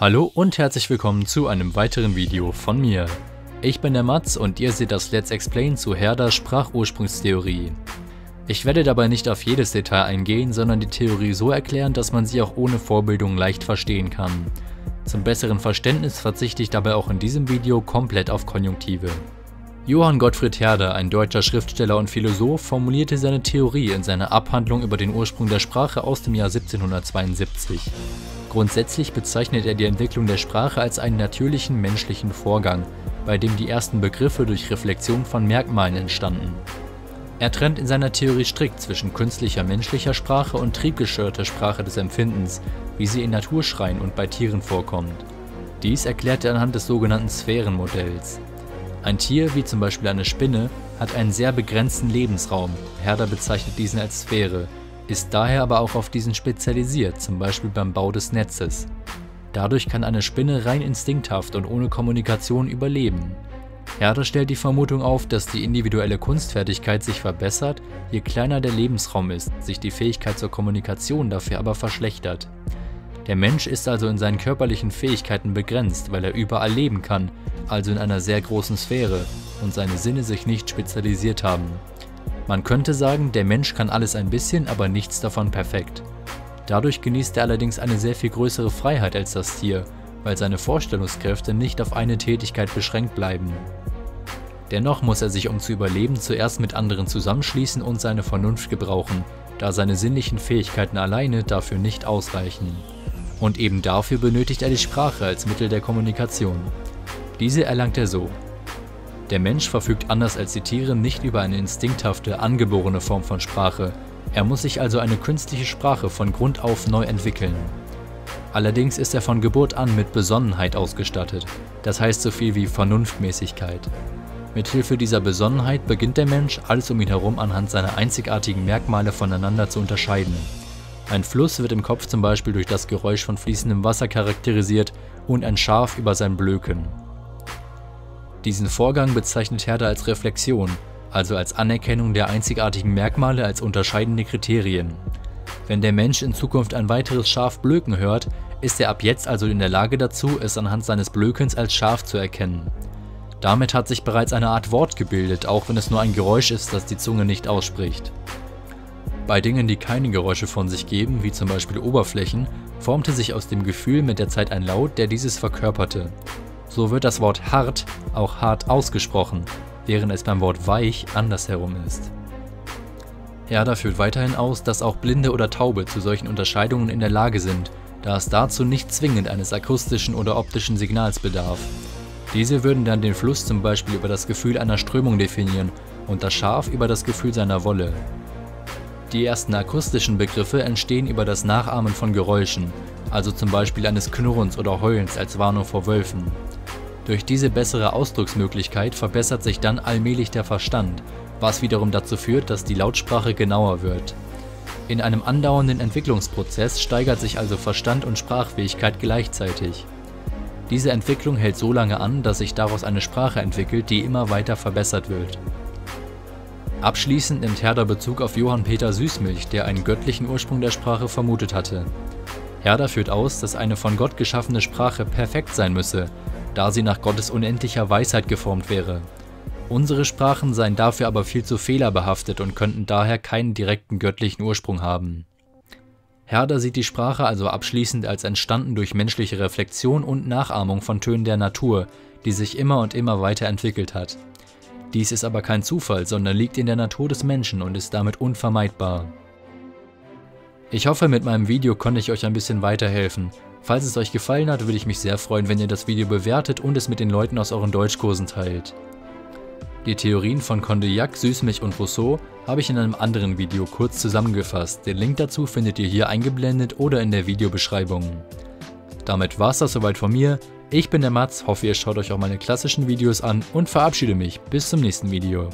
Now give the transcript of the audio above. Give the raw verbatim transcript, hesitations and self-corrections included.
Hallo und herzlich willkommen zu einem weiteren Video von mir. Ich bin der Mats und ihr seht das Let's Explain zu Herders Sprachursprungstheorie. Ich werde dabei nicht auf jedes Detail eingehen, sondern die Theorie so erklären, dass man sie auch ohne Vorbildung leicht verstehen kann. Zum besseren Verständnis verzichte ich dabei auch in diesem Video komplett auf Konjunktive. Johann Gottfried Herder, ein deutscher Schriftsteller und Philosoph, formulierte seine Theorie in seiner Abhandlung über den Ursprung der Sprache aus dem Jahr siebzehnhundertzweiundsiebzig. Grundsätzlich bezeichnet er die Entwicklung der Sprache als einen natürlichen menschlichen Vorgang, bei dem die ersten Begriffe durch Reflexion von Merkmalen entstanden. Er trennt in seiner Theorie strikt zwischen künstlicher menschlicher Sprache und triebgesteuerter Sprache des Empfindens, wie sie in Naturschreien und bei Tieren vorkommt. Dies erklärt er anhand des sogenannten Sphärenmodells. Ein Tier, wie zum Beispiel eine Spinne, hat einen sehr begrenzten Lebensraum, Herder bezeichnet diesen als Sphäre, ist daher aber auch auf diesen spezialisiert, zum Beispiel beim Bau des Netzes. Dadurch kann eine Spinne rein instinkthaft und ohne Kommunikation überleben. Herder stellt die Vermutung auf, dass die individuelle Kunstfertigkeit sich verbessert, je kleiner der Lebensraum ist, sich die Fähigkeit zur Kommunikation dafür aber verschlechtert. Der Mensch ist also in seinen körperlichen Fähigkeiten begrenzt, weil er überall leben kann, also in einer sehr großen Sphäre, und seine Sinne sich nicht spezialisiert haben. Man könnte sagen, der Mensch kann alles ein bisschen, aber nichts davon perfekt. Dadurch genießt er allerdings eine sehr viel größere Freiheit als das Tier, weil seine Vorstellungskräfte nicht auf eine Tätigkeit beschränkt bleiben. Dennoch muss er sich, um zu überleben, zuerst mit anderen zusammenschließen und seine Vernunft gebrauchen, da seine sinnlichen Fähigkeiten alleine dafür nicht ausreichen. Und eben dafür benötigt er die Sprache als Mittel der Kommunikation. Diese erlangt er so. Der Mensch verfügt anders als die Tiere nicht über eine instinkthafte, angeborene Form von Sprache. Er muss sich also eine künstliche Sprache von Grund auf neu entwickeln. Allerdings ist er von Geburt an mit Besonnenheit ausgestattet, das heißt so viel wie Vernunftmäßigkeit. Mithilfe dieser Besonnenheit beginnt der Mensch, alles um ihn herum anhand seiner einzigartigen Merkmale voneinander zu unterscheiden. Ein Fluss wird im Kopf zum Beispiel durch das Geräusch von fließendem Wasser charakterisiert und ein Schaf über sein Blöken. Diesen Vorgang bezeichnet Herder als Reflexion, also als Anerkennung der einzigartigen Merkmale als unterscheidende Kriterien. Wenn der Mensch in Zukunft ein weiteres Schaf blöken hört, ist er ab jetzt also in der Lage dazu, es anhand seines Blökens als Schaf zu erkennen. Damit hat sich bereits eine Art Wort gebildet, auch wenn es nur ein Geräusch ist, das die Zunge nicht ausspricht. Bei Dingen, die keine Geräusche von sich geben, wie zum Beispiel Oberflächen, formte sich aus dem Gefühl mit der Zeit ein Laut, der dieses verkörperte. So wird das Wort hart auch hart ausgesprochen, während es beim Wort weich andersherum ist. Herder führt weiterhin aus, dass auch Blinde oder Taube zu solchen Unterscheidungen in der Lage sind, da es dazu nicht zwingend eines akustischen oder optischen Signals bedarf. Diese würden dann den Fluss zum Beispiel über das Gefühl einer Strömung definieren und das Schaf über das Gefühl seiner Wolle. Die ersten akustischen Begriffe entstehen über das Nachahmen von Geräuschen, also zum Beispiel eines Knurrens oder Heulens als Warnung vor Wölfen. Durch diese bessere Ausdrucksmöglichkeit verbessert sich dann allmählich der Verstand, was wiederum dazu führt, dass die Lautsprache genauer wird. In einem andauernden Entwicklungsprozess steigert sich also Verstand und Sprachfähigkeit gleichzeitig. Diese Entwicklung hält so lange an, dass sich daraus eine Sprache entwickelt, die immer weiter verbessert wird. Abschließend nimmt Herder Bezug auf Johann Peter Süßmilch, der einen göttlichen Ursprung der Sprache vermutet hatte. Herder führt aus, dass eine von Gott geschaffene Sprache perfekt sein müsse, da sie nach Gottes unendlicher Weisheit geformt wäre. Unsere Sprachen seien dafür aber viel zu fehlerbehaftet und könnten daher keinen direkten göttlichen Ursprung haben. Herder sieht die Sprache also abschließend als entstanden durch menschliche Reflexion und Nachahmung von Tönen der Natur, die sich immer und immer weiterentwickelt hat. Dies ist aber kein Zufall, sondern liegt in der Natur des Menschen und ist damit unvermeidbar. Ich hoffe, mit meinem Video konnte ich euch ein bisschen weiterhelfen. Falls es euch gefallen hat, würde ich mich sehr freuen, wenn ihr das Video bewertet und es mit den Leuten aus euren Deutschkursen teilt. Die Theorien von Condillac, Süßmilch und Rousseau habe ich in einem anderen Video kurz zusammengefasst. Den Link dazu findet ihr hier eingeblendet oder in der Videobeschreibung. Damit war's das soweit von mir. Ich bin der Mats, hoffe ihr schaut euch auch meine klassischen Videos an und verabschiede mich bis zum nächsten Video.